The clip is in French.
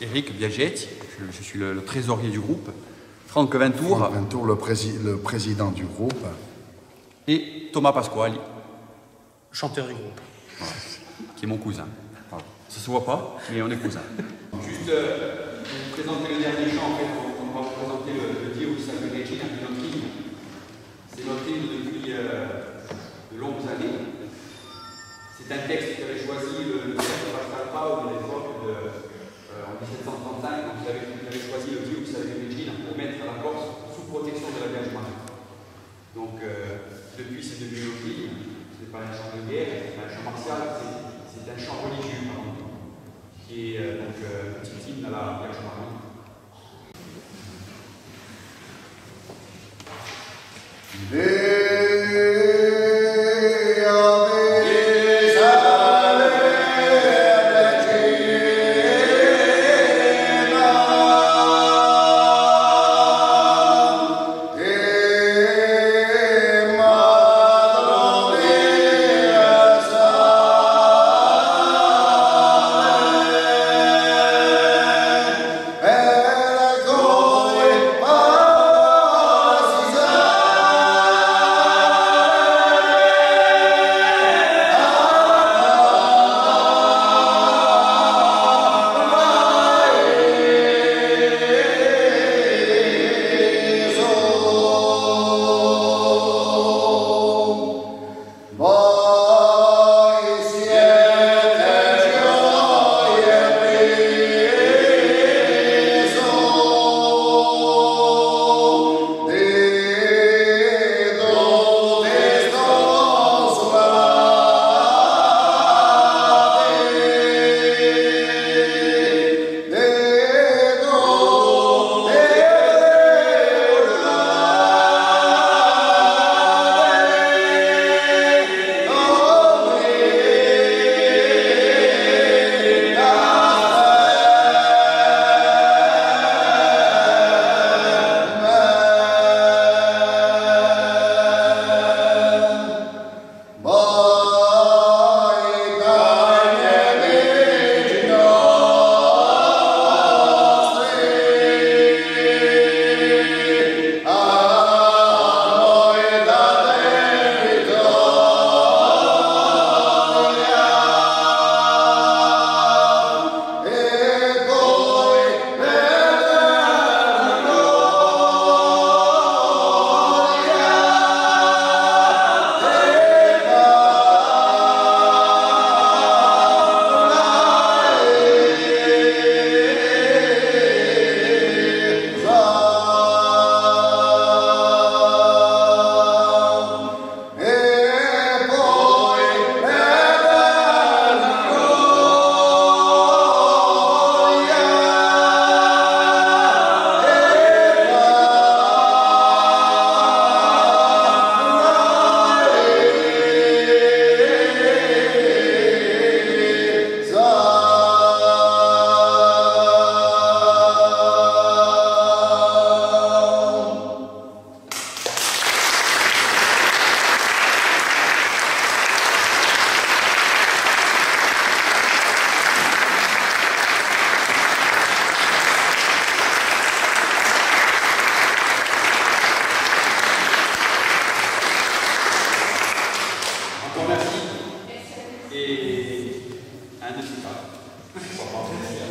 Eric Biagetti, je suis le trésorier du groupe, Franck Ventura, le président du groupe, et Thomas Pasquali, chanteur du groupe, voilà, qui est mon cousin. Voilà. Ça se voit pas, mais on est cousins. Juste vous présenter le dernier chant, en fait, on va vous présenter le Dio vi salvi Regina, notre hymne. C'est notre hymne depuis de longues années. C'est un texte qu'avait choisi le Pasquale Paoli à l'époque en 1735, quand il avait choisi le Dio vi salvi Regina pour mettre à la Corse sous protection de la Vierge Marie. Donc, depuis ses débuts au pays, ce n'est pas un chant de guerre, ce n'est pas un chant martial, c'est un chant religieux, qui est donc un petit hymne à la Vierge Marie. Et un de ces pas.